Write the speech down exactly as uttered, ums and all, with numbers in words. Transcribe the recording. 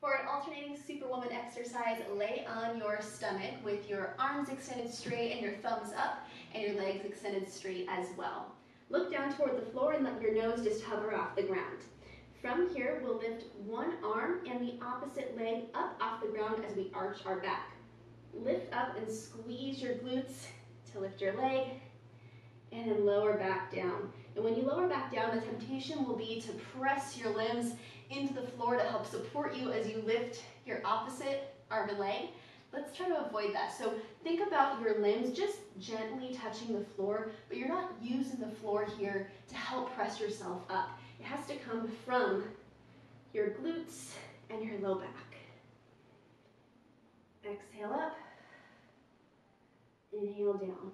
For an alternating Superwoman exercise, lay on your stomach with your arms extended straight and your thumbs up and your legs extended straight as well. Look down toward the floor and let your nose just hover off the ground. From here, we'll lift one arm and the opposite leg up off the ground as we arch our back. Lift up and squeeze your glutes to lift your leg, and then lower back down. And when you lower back down, the temptation will be to press your limbs into the floor to help support you as you lift your opposite arm and leg. Let's try to avoid that. So think about your limbs just gently touching the floor, but you're not using the floor here to help press yourself up. It has to come from your glutes and your low back. Exhale up, inhale down.